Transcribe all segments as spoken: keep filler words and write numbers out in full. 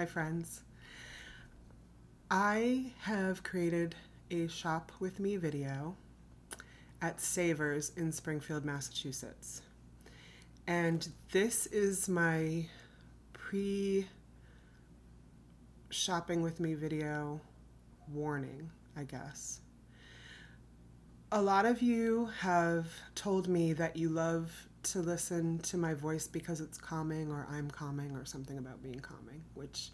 Hi friends. I have created a shop with me video at Savers in Springfield, Massachusetts. And this is my pre-shopping with me video warning, I guess. A lot of you have told me that you love to listen to my voice because it's calming, or I'm calming, or something about being calming, which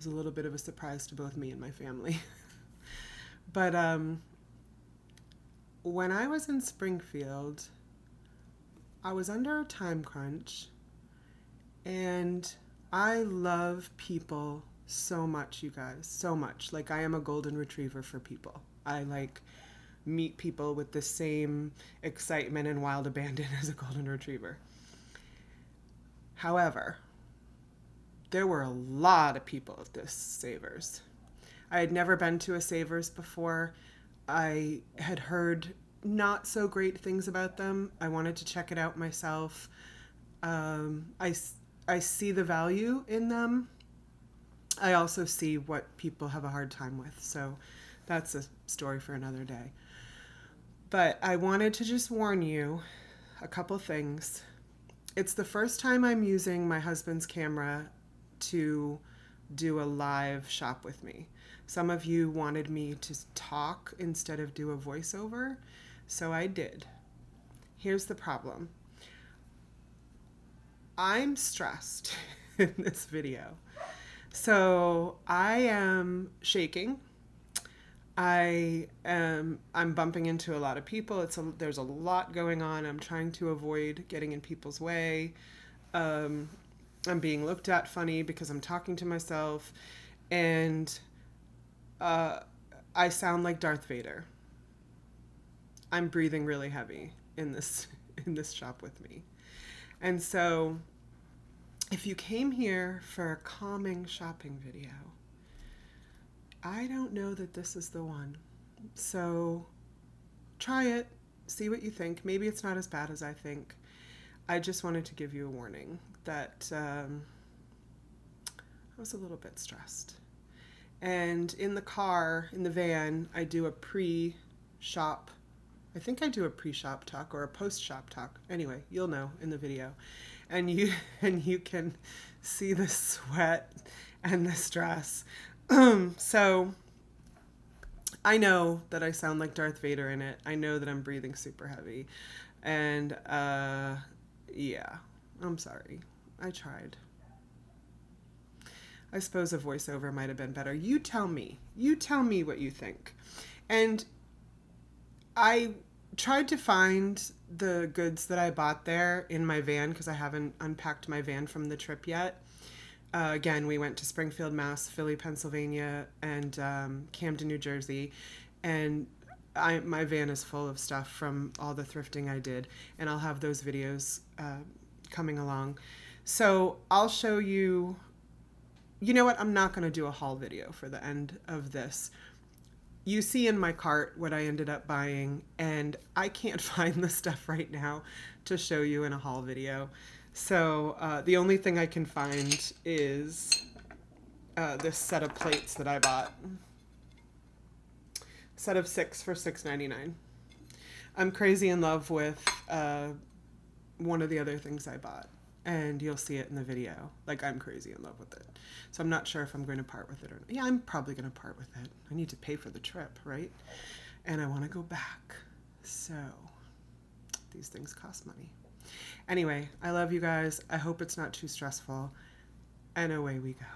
is a little bit of a surprise to both me and my family. But um, when I was in Springfield, I was under a time crunch, and I love people so much, you guys, so much. Like, I am a golden retriever for people. I like meet people with the same excitement and wild abandon as a golden retriever. However, there were a lot of people at this Savers. I had never been to a Savers before. I had heard not so great things about them. I wanted to check it out myself. Um, I, I see the value in them. I also see what people have a hard time with, so that's a story for another day. But I wanted to just warn you a couple things. It's the first time I'm using my husband's camera to do a live shop with me. Some of you wanted me to talk instead of do a voiceover, so I did. Here's the problem. I'm stressed in this video. So I am shaking. I am, I'm bumping into a lot of people. It's a, there's a lot going on. I'm trying to avoid getting in people's way. Um, I'm being looked at funny because I'm talking to myself, and uh, I sound like Darth Vader. I'm breathing really heavy in this, in this shop with me. And so if you came here for a calming shopping video, I don't know that this is the one. So try it, see what you think. Maybe it's not as bad as I think. I just wanted to give you a warning that um, I was a little bit stressed. And in the car, in the van, I do a pre-shop, I think I do a pre-shop talk or a post-shop talk. Anyway, you'll know in the video. And you, and you can see the sweat and the stress. So I know that I sound like Darth Vader in it. I know that I'm breathing super heavy, and uh, yeah, I'm sorry. I tried. I suppose a voiceover might have been better. You tell me. You tell me what you think. And I tried to find the goods that I bought there in my van, because I haven't unpacked my van from the trip yet. Uh, again, we went to Springfield, Mass, Philly, Pennsylvania, and um, Camden, New Jersey, and I, my van is full of stuff from all the thrifting I did, and I'll have those videos uh, coming along. So I'll show you, you know what, I'm not going to do a haul video for the end of this. You see in my cart what I ended up buying, and I can't find the stuff right now to show you in a haul video. So uh, the only thing I can find is uh, this set of plates that I bought. Set of six for six ninety-nine. I'm crazy in love with uh, one of the other things I bought, and you'll see it in the video. Like, I'm crazy in love with it. So I'm not sure if I'm going to part with it or not. Yeah, I'm probably going to part with it. I need to pay for the trip, right? And I want to go back. So these things cost money. Anyway, I love you guys. I hope it's not too stressful. And away we go.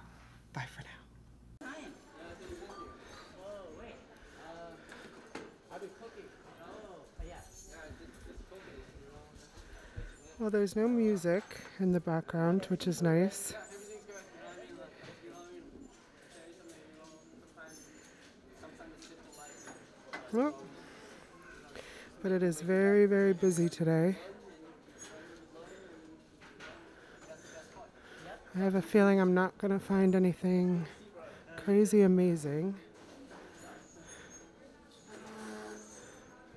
Bye for now. Ryan. Oh, wait. Uh, I've been cooking. Oh, yes. Well, there's no music in the background, which is nice. Oh. But it is very, very busy today. I have a feeling I'm not going to find anything crazy amazing,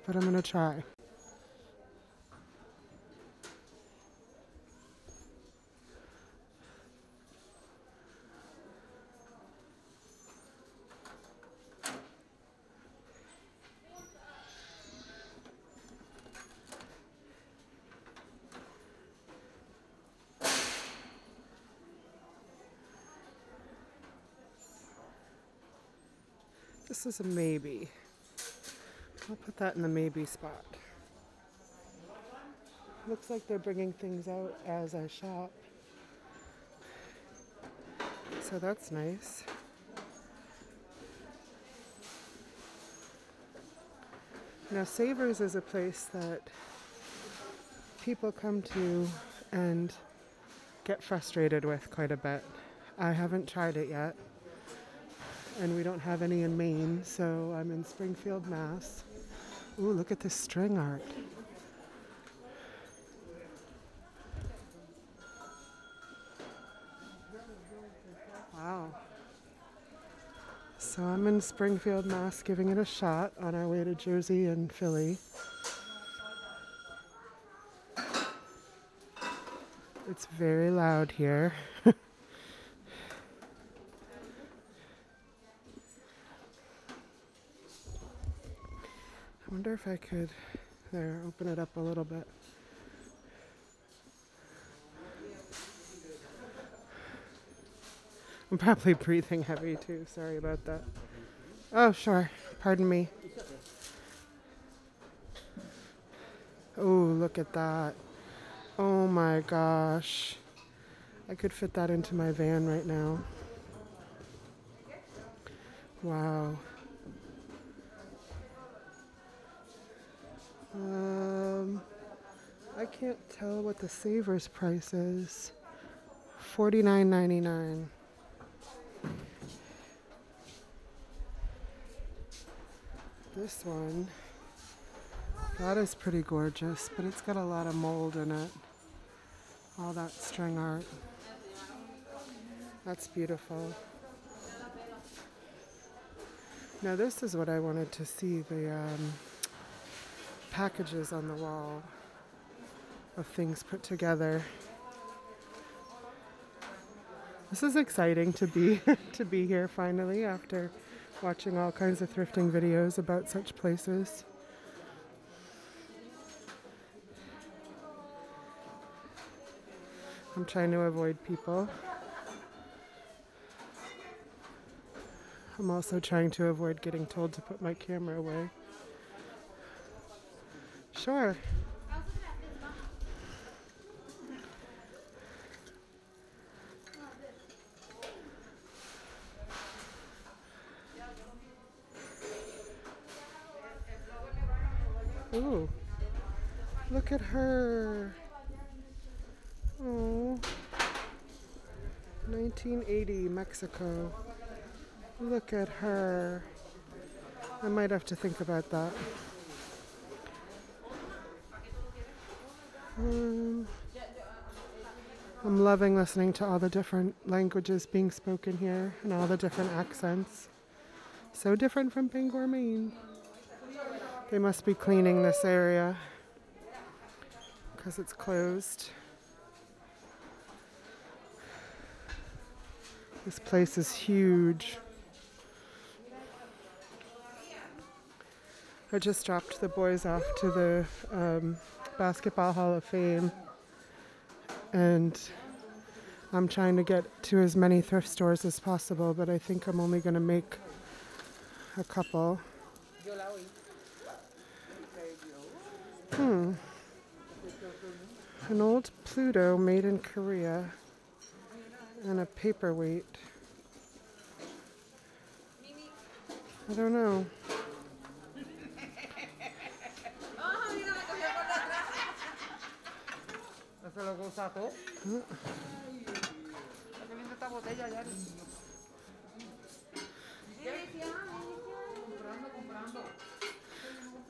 but I'm going to try. This is a maybe. I'll put that in the maybe spot. Looks like they're bringing things out as I shop. So that's nice. Now Savers is a place that people come to and get frustrated with quite a bit. I haven't tried it yet, and we don't have any in Maine, so I'm in Springfield, Mass. Ooh, look at this string art. Wow. So I'm in Springfield, Mass, giving it a shot on our way to Jersey and Philly. It's very loud here. I wonder if I could, there, open it up a little bit. I'm probably breathing heavy too, sorry about that. Oh, sure, pardon me. Oh, look at that. Oh my gosh. I could fit that into my van right now. Wow. Um, I can't tell what the Savers price is. forty-nine ninety-nine. This one, that is pretty gorgeous, but it's got a lot of mold in it. All that string art. That's beautiful. Now this is what I wanted to see, the um, packages on the wall of things put together. This is exciting to be to be here finally after watching all kinds of thrifting videos about such places. I'm trying to avoid people. I'm also trying to avoid getting told to put my camera away. Sure. Ooh, look at her. Oh, nineteen eighty Mexico. Look at her. I might have to think about that. Um, I'm loving listening to all the different languages being spoken here and all the different accents. So different from Bangor, Maine. They must be cleaning this area because it's closed. This place is huge. I just dropped the boys off to the um, Basketball Hall of Fame, and I'm trying to get to as many thrift stores as possible, but I think I'm only going to make a couple. Hmm. An old Pluto made in Korea and a paperweight. I don't know. Huh.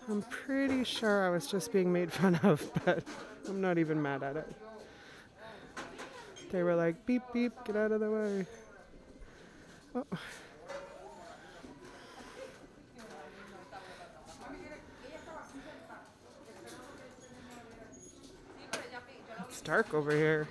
I'm pretty sure I was just being made fun of, but I'm not even mad at it. They were like, beep, beep, get out of the way. Oh. It's dark over here.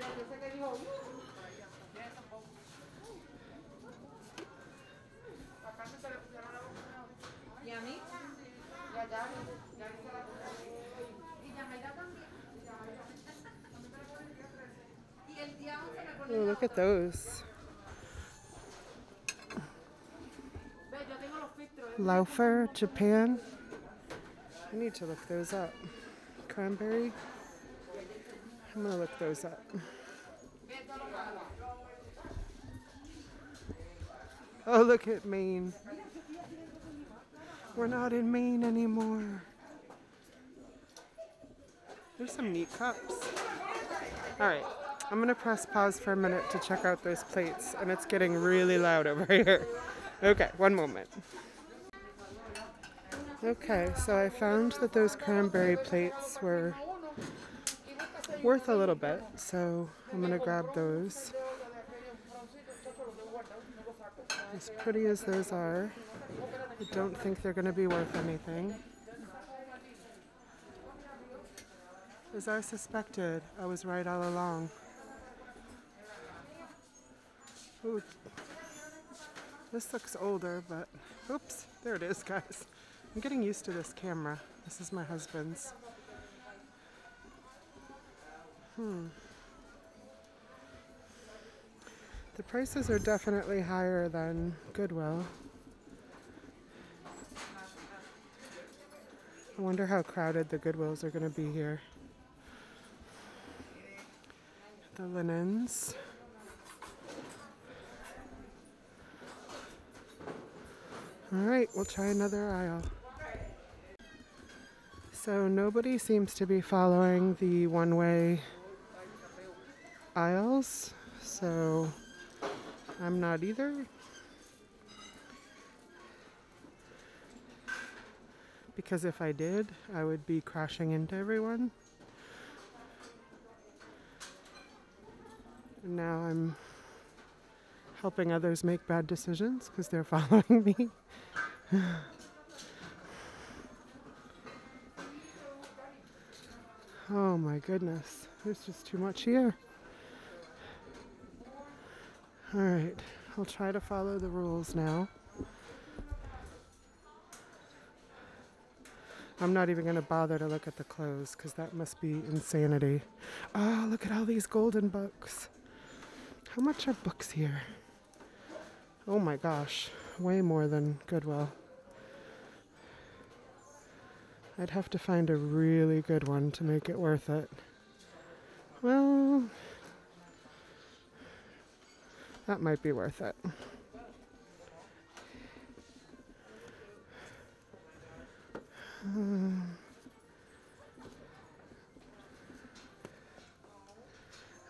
Oh, look at those. Laufer, Japan. I need to look those up. Cranberry. I'm gonna look those up. Oh, look at Maine. We're not in Maine anymore. There's some neat cups. All right, I'm gonna press pause for a minute to check out those plates, and it's getting really loud over here. Okay, one moment. Okay, so I found that those cranberry plates were worth a little bit, so I'm gonna grab those. As pretty as those are, I don't think they're going to be worth anything. As I suspected, I was right all along. Ooh. This looks older, but oops, there it is, guys. I'm getting used to this camera. This is my husband's. Hmm. The prices are definitely higher than Goodwill. I wonder how crowded the Goodwills are going to be here. The linens. All right, we'll try another aisle. So nobody seems to be following the one-way aisles, so I'm not either, because if I did, I would be crashing into everyone. And now I'm helping others make bad decisions because they're following me. Oh my goodness, there's just too much here. All right, I'll try to follow the rules now. I'm not even going to bother to look at the clothes because that must be insanity. Oh, look at all these golden books. How much are books here? Oh my gosh, way more than Goodwill. I'd have to find a really good one to make it worth it. Well, that might be worth it. Um,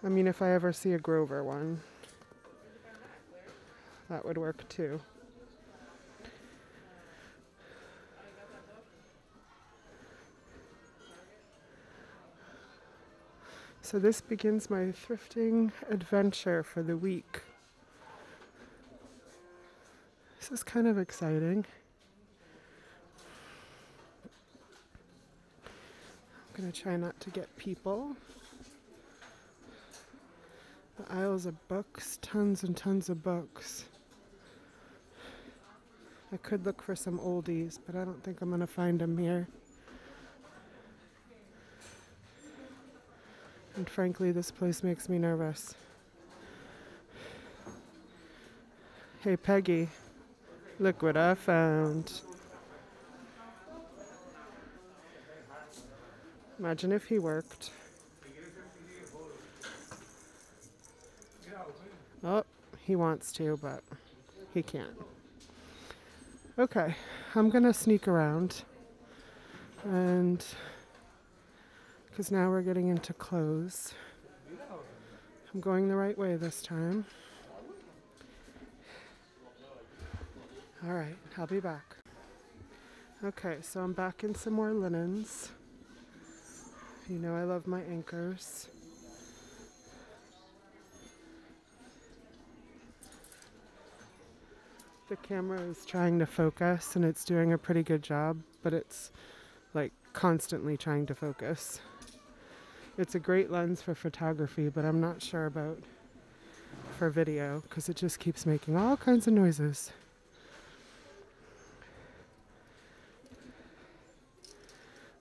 I mean, if I ever see a Grover one, that would work too. So this begins my thrifting adventure for the week. This is kind of exciting. I'm gonna try not to get people. The aisles of books, tons and tons of books. I could look for some oldies, but I don't think I'm gonna find them here. And frankly, this place makes me nervous. Hey Peggy, look what I found. Imagine if he worked. Oh, he wants to, but he can't. Okay, I'm gonna sneak around, and because now we're getting into clothes. I'm going the right way this time. All right, I'll be back. Okay, so I'm back in some more linens. You know I love my anchors. The camera is trying to focus, and it's doing a pretty good job, but it's like constantly trying to focus. It's a great lens for photography, but I'm not sure about for video because it just keeps making all kinds of noises.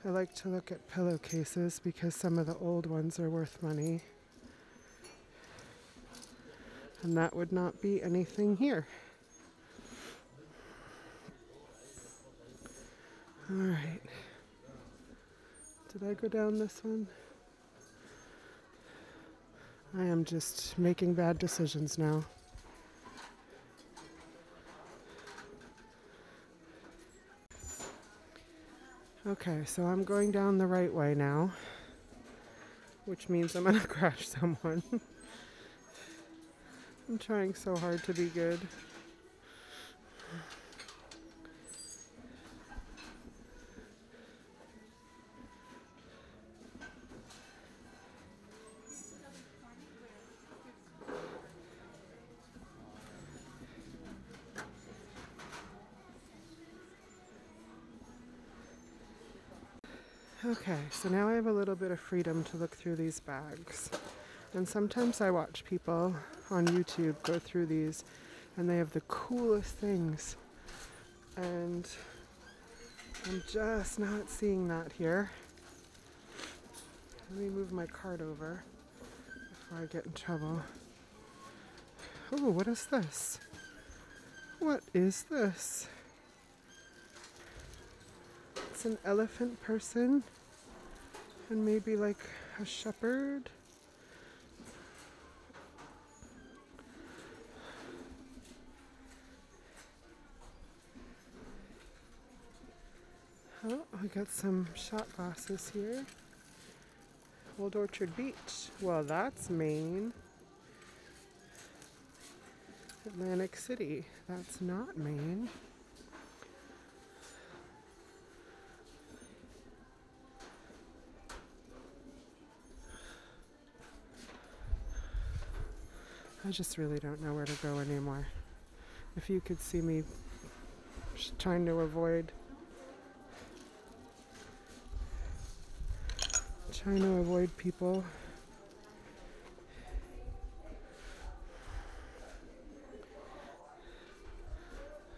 I like to look at pillowcases because some of the old ones are worth money. And that would not be anything here. All right. Did I go down this one? I am just making bad decisions now. Okay, so I'm going down the right way now, which means I'm gonna crash someone. I'm trying so hard to be good. Okay, so now I have a little bit of freedom to look through these bags. And sometimes I watch people on YouTube go through these and they have the coolest things. And I'm just not seeing that here. Let me move my cart over before I get in trouble. Oh, what is this? What is this? An elephant person and maybe like a shepherd. Oh, we got some shot glasses here. Old Orchard Beach. Well, that's Maine. Atlantic City. That's not Maine. I just really don't know where to go anymore. If you could see me trying to avoid, trying to avoid people.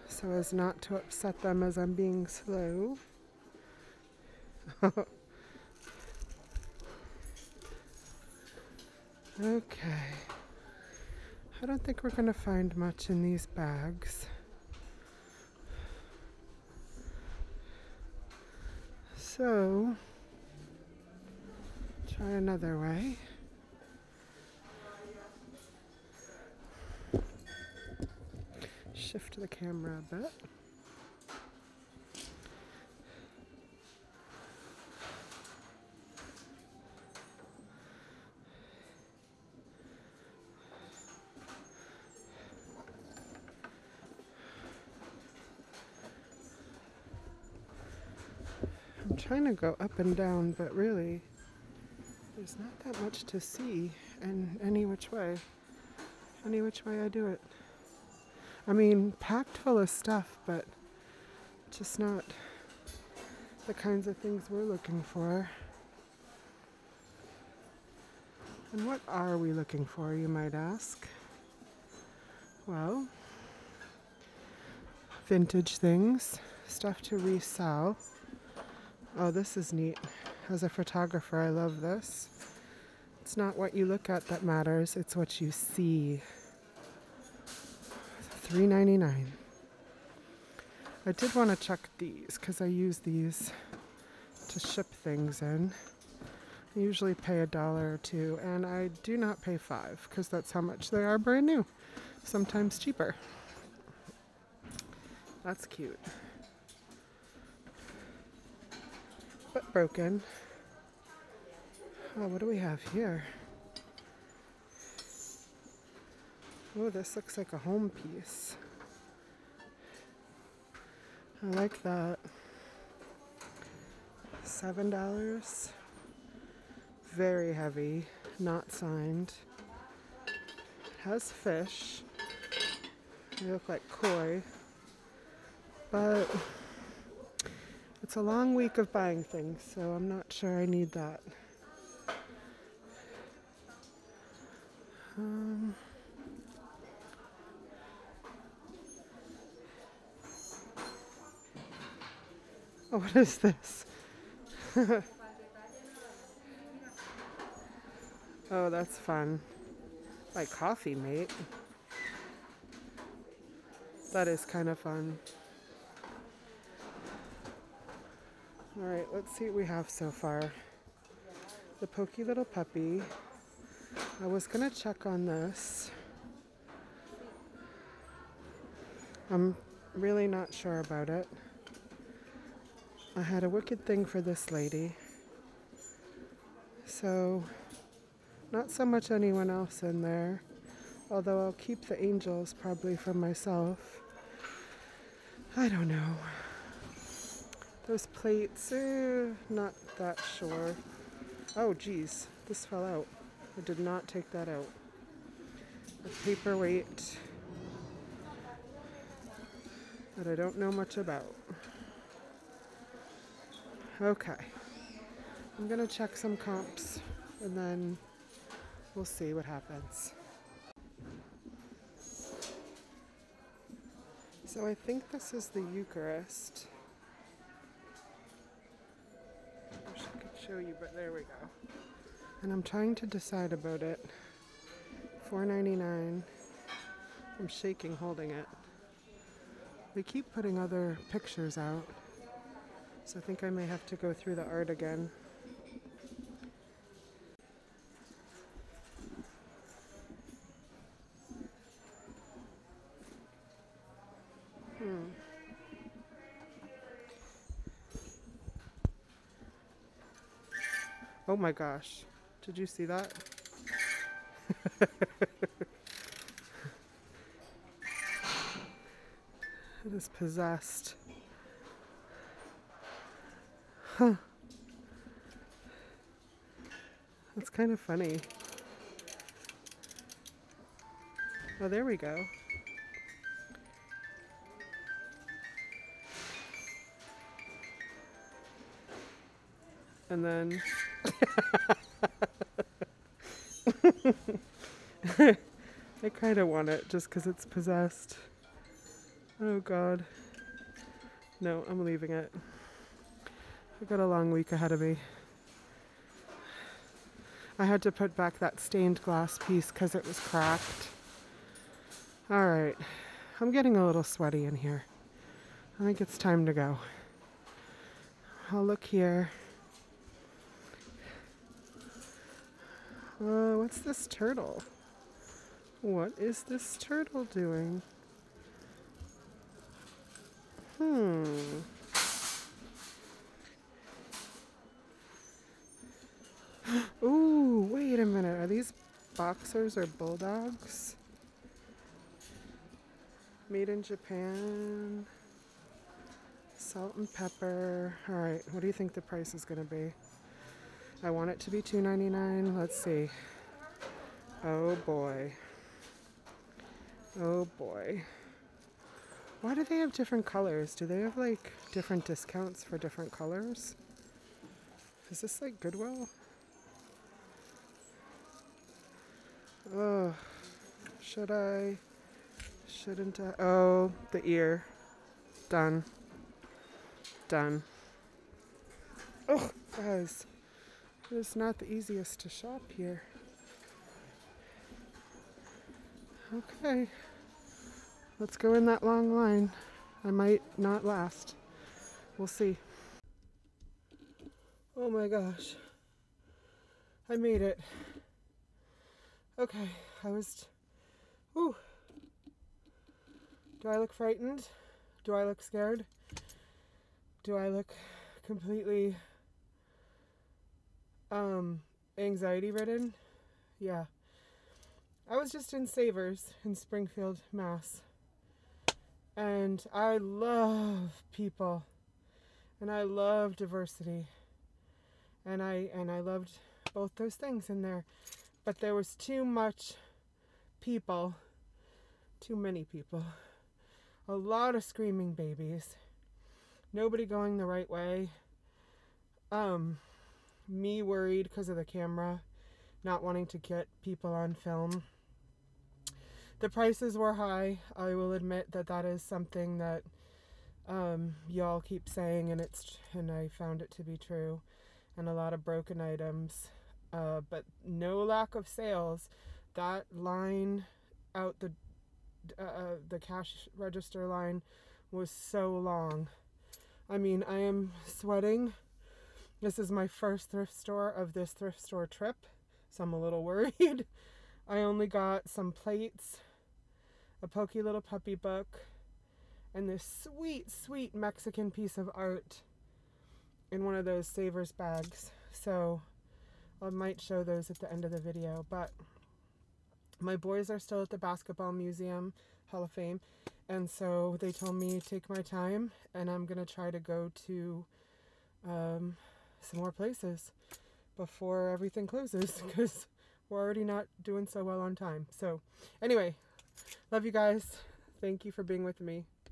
So as not to upset them as I'm being slow. Okay. I don't think we're going to find much in these bags. So, try another way. Shift the camera a bit. Trying to go up and down, but really there's not that much to see and any which way any which way I do it. I mean, packed full of stuff, but just not the kinds of things we're looking for. And what are we looking for, you might ask? Well, vintage things, stuff to resell. Oh, this is neat. As a photographer, I love this. It's not what you look at that matters, it's what you see. three ninety-nine. I did want to check these because I use these to ship things in. I usually pay a dollar or two, and I do not pay five because that's how much they are brand new. Sometimes cheaper. That's cute. But broken. Oh, what do we have here? Oh, this looks like a home piece. I like that. Seven dollars. Very heavy. Not signed. It has fish. They look like koi. But it's a long week of buying things, so I'm not sure I need that. Um, oh, what is this? Oh, that's fun. Like coffee, mate. That is kind of fun. All right, let's see what we have so far. The Poky Little Puppy. I was gonna check on this. I'm really not sure about it. I had a wicked thing for this lady. So, not so much anyone else in there. Although I'll keep the angels probably for myself. I don't know. Those plates, eh, not that sure. Oh geez, this fell out. I did not take that out. A paperweight that I don't know much about. Okay. I'm gonna check some comps and then we'll see what happens. So I think this is the Eucharist. I wish I could show you, but there we go. And I'm trying to decide about it. four ninety-nine. I'm shaking holding it. They keep putting other pictures out. So I think I may have to go through the art again. Hmm. Oh my gosh. Did you see that? It is possessed. Huh. That's kind of funny. Oh, there we go. And then... I kind of want it just because it's possessed. Oh god. No, I'm leaving it. I've got a long week ahead of me. I had to put back that stained glass piece because it was cracked. Alright. I'm getting a little sweaty in here. I think it's time to go. I'll look here. Uh, what's this turtle? What is this turtle doing? Hmm. Ooh, wait a minute. Are these boxers or bulldogs? Made in Japan. Salt and pepper. All right, what do you think the price is going to be? I want it to be two ninety-nine. Let's see. Oh boy. Oh boy. Why do they have different colors? Do they have like different discounts for different colors? Is this like Goodwill? Oh, should I? Shouldn't I? Oh, the ear. Done. Done. Oh, guys. It's not the easiest to shop here. Okay. Let's go in that long line. I might not last. We'll see. Oh my gosh. I made it. Okay. I was... Ooh. Do I look frightened? Do I look scared? Do I look completely... Um, anxiety ridden? Yeah. I was just in Savers in Springfield, Mass. And I love people. And I love diversity. And I, and I loved both those things in there. But there was too much people. Too many people. A lot of screaming babies. Nobody going the right way. Um... Me worried because of the camera, not wanting to get people on film. The prices were high. I will admit that that is something that um, y'all keep saying, and it's and I found it to be true, and a lot of broken items, uh, but no lack of sales. That line out the uh, the cash register line was so long. I mean, I am sweating. This is my first thrift store of this thrift store trip, so I'm a little worried. I only got some plates, a Poky Little Puppy book, and this sweet, sweet Mexican piece of art in one of those Savers bags. So I might show those at the end of the video, but my boys are still at the Basketball Museum Hall of Fame, and so they told me take my time, and I'm gonna try to go to um, some more places before everything closes, because we're already not doing so well on time. So anyway, love you guys. Thank you for being with me.